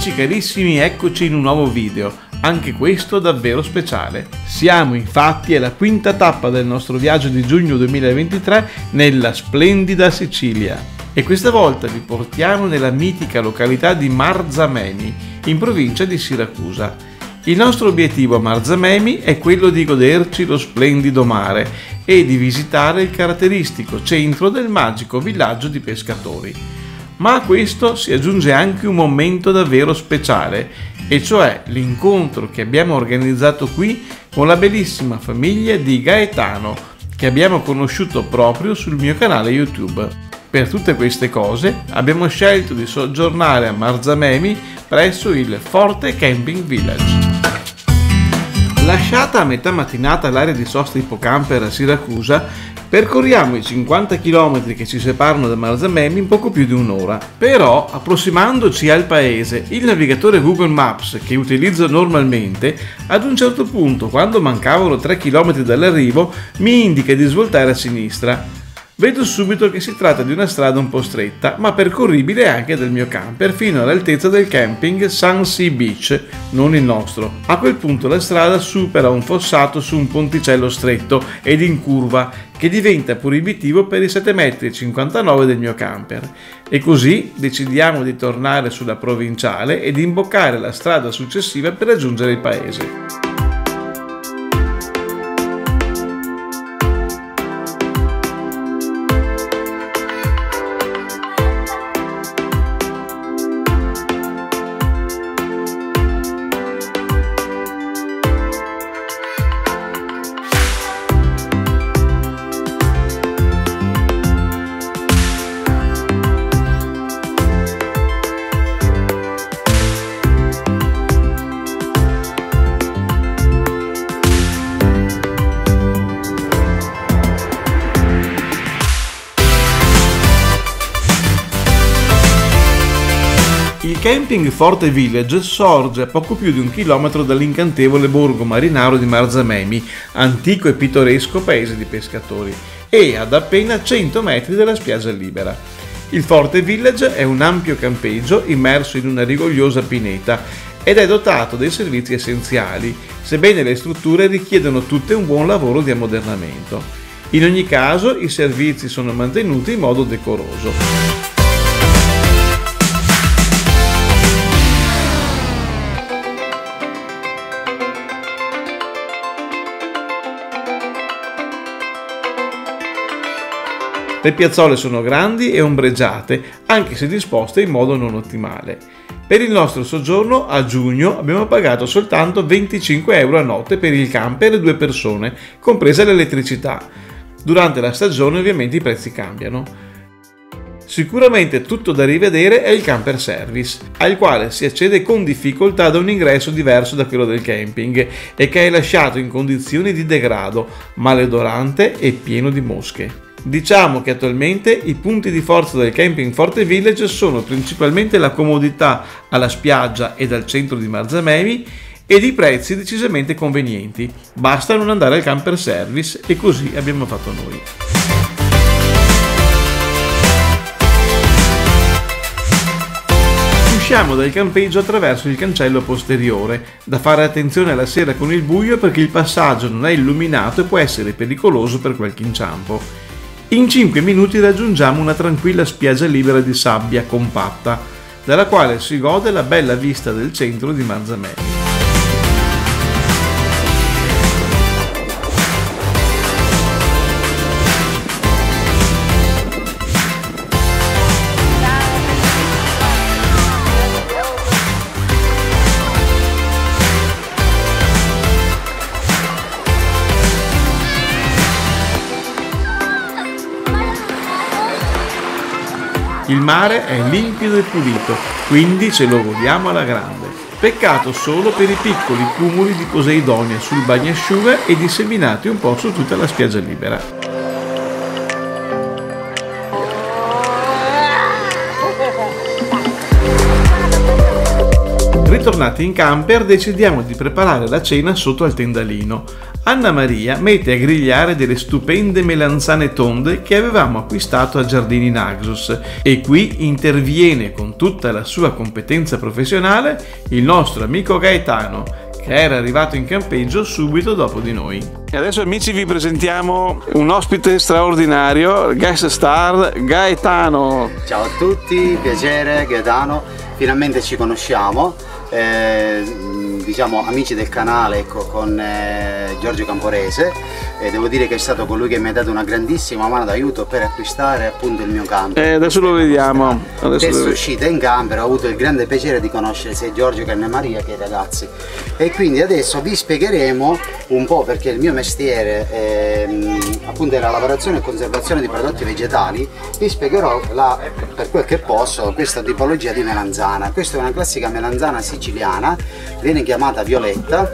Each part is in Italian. Amici carissimi, eccoci in un nuovo video, anche questo davvero speciale. Siamo infatti alla quinta tappa del nostro viaggio di giugno 2023 nella splendida Sicilia e questa volta vi portiamo nella mitica località di Marzamemi, in provincia di Siracusa. Il nostro obiettivo a Marzamemi è quello di goderci lo splendido mare e di visitare il caratteristico centro del magico villaggio di pescatori. Ma a questo si aggiunge anche un momento davvero speciale, e cioè l'incontro che abbiamo organizzato qui con la bellissima famiglia di Gaetano, che abbiamo conosciuto proprio sul mio canale YouTube. Per tutte queste cose abbiamo scelto di soggiornare a Marzamemi presso il Forte Camping Village. Lasciata a metà mattinata l'area di sosta Ippocamper a Siracusa, percorriamo i 50 km che ci separano da Marzamemi in poco più di un'ora. Però, approssimandoci al paese, il navigatore Google Maps, che utilizzo normalmente, ad un certo punto, quando mancavano 3 km dall'arrivo, mi indica di svoltare a sinistra. Vedo subito che si tratta di una strada un po' stretta, ma percorribile anche dal mio camper fino all'altezza del camping Sun Sea Beach, non il nostro. A quel punto la strada supera un fossato su un ponticello stretto ed in curva, che diventa proibitivo per i 7,59 m del mio camper. E così decidiamo di tornare sulla provinciale ed imboccare la strada successiva per raggiungere il paese. Il camping Forte Village sorge a poco più di 1 chilometro dall'incantevole borgo marinaro di Marzamemi, antico e pittoresco paese di pescatori, e ad appena 100 metri dalla spiaggia libera. Il Forte Village è un ampio campeggio immerso in una rigogliosa pineta ed è dotato dei servizi essenziali, sebbene le strutture richiedono tutte un buon lavoro di ammodernamento. In ogni caso, i servizi sono mantenuti in modo decoroso. Le piazzole sono grandi e ombreggiate, anche se disposte in modo non ottimale. Per il nostro soggiorno a giugno abbiamo pagato soltanto 25 € a notte per il camper e 2 persone, compresa l'elettricità. Durante la stagione ovviamente i prezzi cambiano. Sicuramente tutto da rivedere è il camper service, al quale si accede con difficoltà da un ingresso diverso da quello del camping e che è lasciato in condizioni di degrado, maleodorante e pieno di mosche. Diciamo che attualmente i punti di forza del camping Forte Village sono principalmente la comodità alla spiaggia e al centro di Marzamemi ed i prezzi decisamente convenienti. Basta non andare al camper service, e così abbiamo fatto noi. Usciamo dal campeggio attraverso il cancello posteriore, da fare attenzione alla sera con il buio perché il passaggio non è illuminato e può essere pericoloso per qualche inciampo. In 5 minuti raggiungiamo una tranquilla spiaggia libera di sabbia compatta, dalla quale si gode la bella vista del centro di Marzamemi. Il mare è limpido e pulito, quindi ce lo godiamo alla grande. Peccato solo per i piccoli cumuli di posidonia sul bagnasciuga e disseminati un po' su tutta la spiaggia libera. Ritornati in camper, decidiamo di preparare la cena sotto al tendalino. Anna Maria mette a grigliare delle stupende melanzane tonde che avevamo acquistato a Giardini Naxos e qui interviene con tutta la sua competenza professionale il nostro amico Gaetano, che era arrivato in campeggio subito dopo di noi. E adesso amici vi presentiamo un ospite straordinario, guest star Gaetano. Ciao a tutti, piacere Gaetano, finalmente ci conosciamo. Diciamo amici del canale, ecco, con Giorgio Camporese, e devo dire che è stato colui che mi ha dato una grandissima mano d'aiuto per acquistare appunto il mio camper. Adesso lo vediamo. Adesso uscita in camper ho avuto il grande piacere di conoscere sia Giorgio che Anna Maria che i ragazzi, e quindi adesso vi spiegheremo un po', perché il mio mestiere appunto è la lavorazione e conservazione di prodotti vegetali. Vi spiegherò per quel che posso questa tipologia di melanzana. Questa è una classica melanzana siciliana, viene chiamata Violetta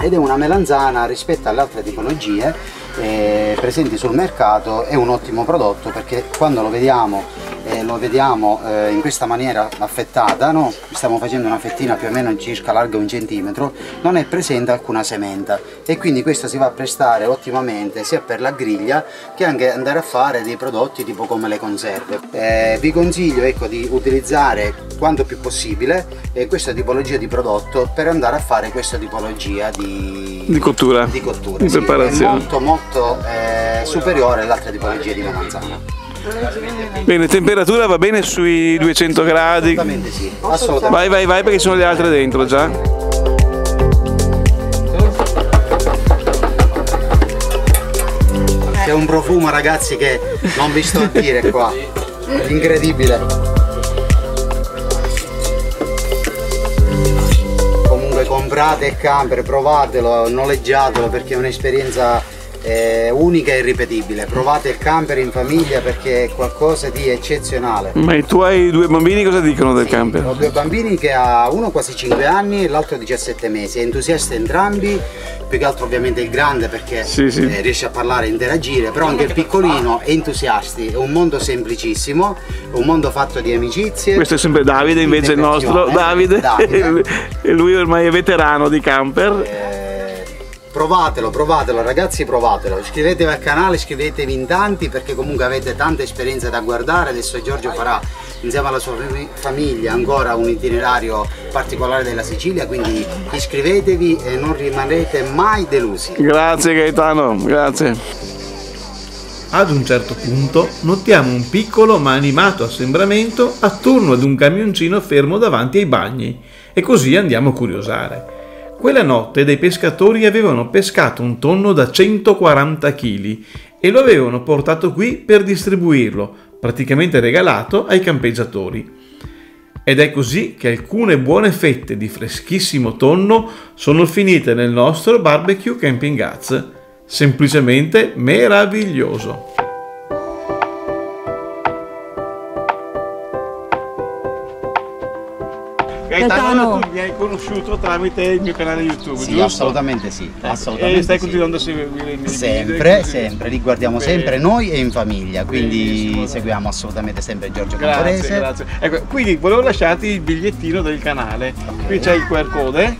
ed è una melanzana rispetto alle altre tipologie presenti sul mercato. È un ottimo prodotto perché quando lo vediamo in questa maniera affettata, no? Stiamo facendo una fettina più o meno circa larga 1 centimetro, non è presente alcuna sementa e quindi questo si va a prestare ottimamente sia per la griglia che anche andare a fare dei prodotti tipo come le conserve. Vi consiglio, ecco, di utilizzare quanto più possibile questa tipologia di prodotto per andare a fare questa tipologia di cottura. Sì, è molto superiore all'altra tipologia di melanzana. Bene, temperatura va bene sui 200 gradi? Assolutamente sì, assolutamente. Vai perché ci sono le altre dentro già. C'è un profumo ragazzi che non vi sto a dire qua, incredibile. Comunque comprate il camper, provatelo, noleggiatelo perché è un'esperienza unica e irripetibile. Provate il camper in famiglia perché è qualcosa di eccezionale. Ma i tuoi 2 bambini cosa dicono del camper? Ho 2 bambini che ha uno quasi 5 anni e l'altro 17 mesi, è entusiasta entrambi, più che altro ovviamente il grande perché riesce a parlare e interagire, però anche il piccolino è entusiasta. È un mondo semplicissimo, è un mondo fatto di amicizie. Questo è sempre Davide invece, il nostro Davide. E lui ormai è veterano di camper. Provatelo ragazzi, provatelo, iscrivetevi al canale, iscrivetevi in tanti perché comunque avete tante esperienze da guardare. Adesso Giorgio farà insieme alla sua famiglia ancora un itinerario particolare della Sicilia, quindi iscrivetevi e non rimanete mai delusi. Grazie Gaetano, grazie. Ad un certo punto notiamo un piccolo ma animato assembramento attorno ad un camioncino fermo davanti ai bagni e così andiamo a curiosare. Quella notte dei pescatori avevano pescato un tonno da 140 kg e lo avevano portato qui per distribuirlo, praticamente regalato ai campeggiatori. Ed è così che alcune buone fette di freschissimo tonno sono finite nel nostro barbecue Campingaz. Semplicemente meraviglioso! Gaetano, tu mi hai conosciuto tramite il mio canale YouTube, sì, giusto? Assolutamente sì, assolutamente. E stai continuando a seguire i miei video? Sempre, li guardiamo sempre noi e in famiglia, quindi seguiamo assolutamente sempre Giorgio Camporese. Grazie. Ecco, quindi volevo lasciarti il bigliettino del canale, qui c'è il QR code,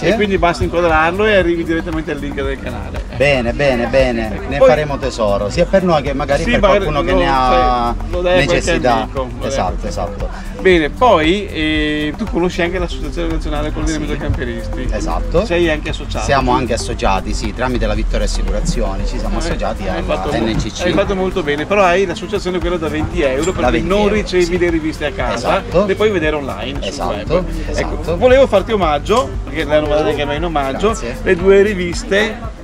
e quindi basta inquadrarlo e arrivi direttamente al link del canale. Bene, ecco. Ne faremo tesoro, sia per noi che magari per qualcuno che ne ha necessità. Esatto. Bene, poi tu conosci anche l'Associazione Nazionale Coordinamento dei Camperisti. Esatto. Sei anche associato. Siamo anche associati, sì, tramite la Vittoria Assicurazione ci siamo associati alla NCC. Hai fatto molto bene, però hai l'associazione quella da 20 euro perché non ricevi le riviste a casa, le puoi vedere online. Esatto. Ecco, volevo farti omaggio, perché la novità che mi hai in omaggio, le 2 riviste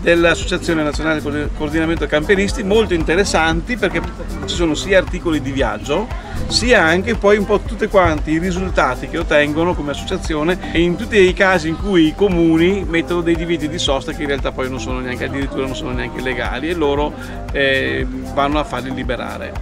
dell'Associazione Nazionale Coordinamento Camperisti, molto interessanti perché ci sono sia articoli di viaggio sia anche poi un po' tutti quanti i risultati che ottengono come associazione in tutti i casi in cui i comuni mettono dei divieti di sosta che in realtà poi non sono neanche, addirittura non sono neanche legali, e loro vanno a farli liberare.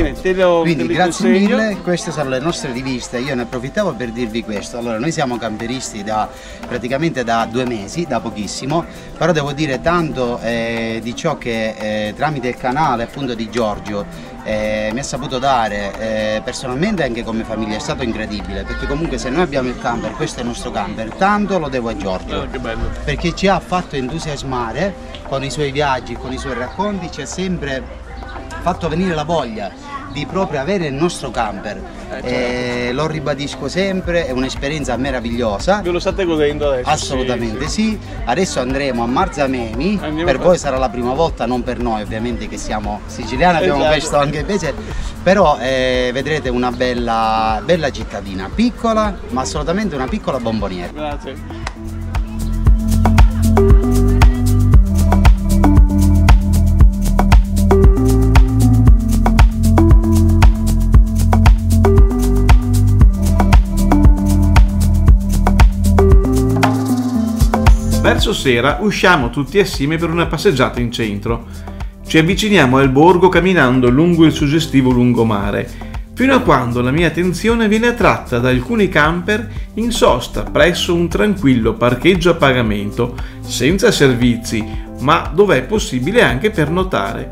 Bene, te lo quindi te grazie consegno. Mille, queste sono le nostre riviste, io ne approfittavo per dirvi questo. Allora, noi siamo camperisti da praticamente da 2 mesi, da pochissimo, però devo dire tanto di ciò che tramite il canale appunto di Giorgio mi ha saputo dare personalmente, anche come famiglia. È stato incredibile, perché comunque se noi abbiamo il camper, questo è il nostro camper, tanto lo devo a Giorgio, che bello, perché ci ha fatto entusiasmare con i suoi viaggi, con i suoi racconti, ci ha sempre fatto venire la voglia di proprio avere il nostro camper, certo. Lo ribadisco sempre, è un'esperienza meravigliosa. Ve lo state godendo adesso? Assolutamente sì, sì. Sì. Adesso andremo a Marzamemi, per voi sarà la prima volta, non per noi ovviamente che siamo siciliani, abbiamo esatto. Questo anche il pesce, però vedrete una bella cittadina, piccola ma assolutamente una piccola bomboniera. Grazie. Verso sera usciamo tutti assieme per una passeggiata in centro. Ci avviciniamo al borgo camminando lungo il suggestivo lungomare, fino a quando la mia attenzione viene attratta da alcuni camper in sosta presso un tranquillo parcheggio a pagamento, senza servizi, ma dove è possibile anche pernottare.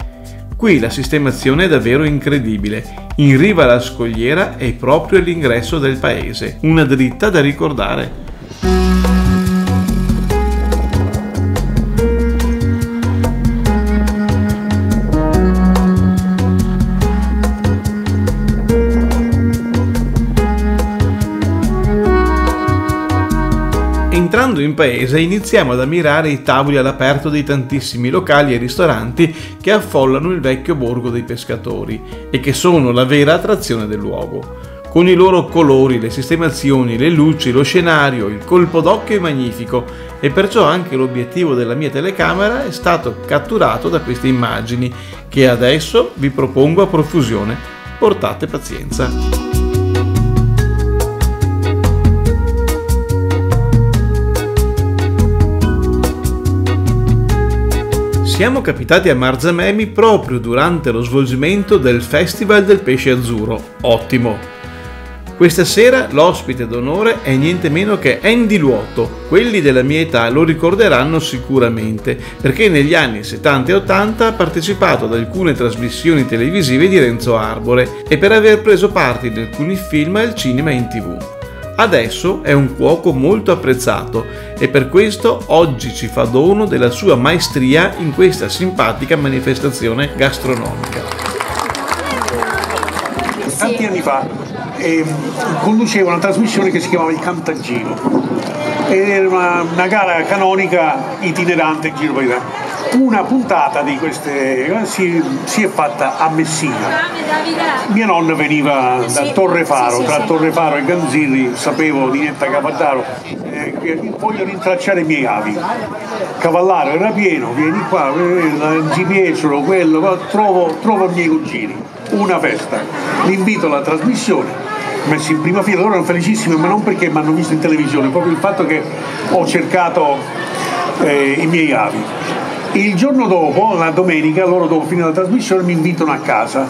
Qui la sistemazione è davvero incredibile, in riva alla scogliera e proprio all'ingresso del paese, una dritta da ricordare. Entrando in paese iniziamo ad ammirare i tavoli all'aperto dei tantissimi locali e ristoranti che affollano il vecchio borgo dei pescatori e che sono la vera attrazione del luogo. Con i loro colori, le sistemazioni, le luci, lo scenario, il colpo d'occhio è magnifico e perciò anche l'obiettivo della mia telecamera è stato catturato da queste immagini che adesso vi propongo a profusione. Portate pazienza. Siamo capitati a Marzamemi proprio durante lo svolgimento del Festival del Pesce Azzurro, ottimo! Questa sera l'ospite d'onore è niente meno che Andy Luotto, quelli della mia età lo ricorderanno sicuramente, perché negli anni 70 e 80 ha partecipato ad alcune trasmissioni televisive di Renzo Arbore e per aver preso parte in alcuni film al cinema e in tv. Adesso è un cuoco molto apprezzato e per questo oggi ci fa dono della sua maestria in questa simpatica manifestazione gastronomica. Tanti anni fa conducevo una trasmissione che si chiamava Il Cantagiro ed era una gara canonica itinerante in giro per l'Italia. Una puntata di queste si è fatta a Messina. Mia nonna veniva da Torre Faro, tra Torre Faro e Ganzirri, sapevo di netta Cavallaro, voglio rintracciare i miei avi. Cavallaro era pieno, vieni qua, Gimieciolo, quello, trovo i miei cugini. Una festa, l'invito alla trasmissione. Messi in prima fila, loro erano felicissimi, ma non perché mi hanno visto in televisione, proprio il fatto che ho cercato i miei avi. Il giorno dopo, la domenica, loro dopo finire la trasmissione mi invitano a casa,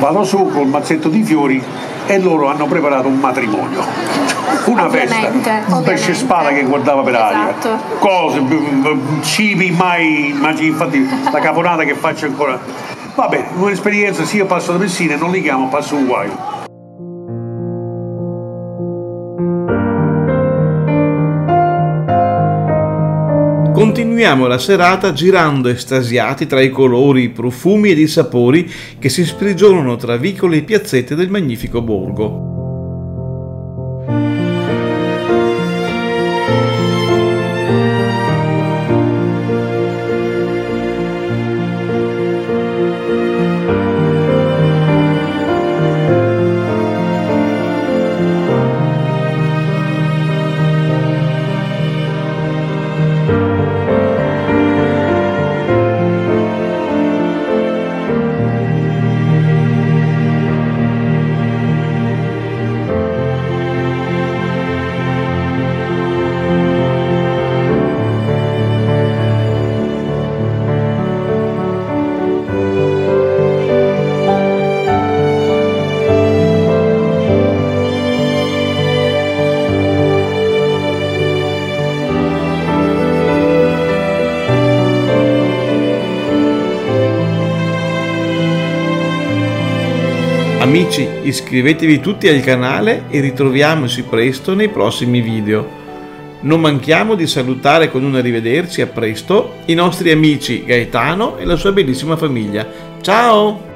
vado su col mazzetto di fiori e loro hanno preparato un matrimonio, una festa, un pesce spada che guardava per esatto. Aria, cose, cibi mai, infatti la caponata che faccio ancora, va bene, un'esperienza, sì, io passo da Messina, non li chiamo, passo un guaio. Continuiamo la serata girando estasiati tra i colori, i profumi ed i sapori che si sprigionano tra vicoli e piazzette del magnifico borgo. Amici, iscrivetevi tutti al canale e ritroviamoci presto nei prossimi video. Non manchiamo di salutare con un arrivederci a presto i nostri amici Gaetano e la sua bellissima famiglia. Ciao!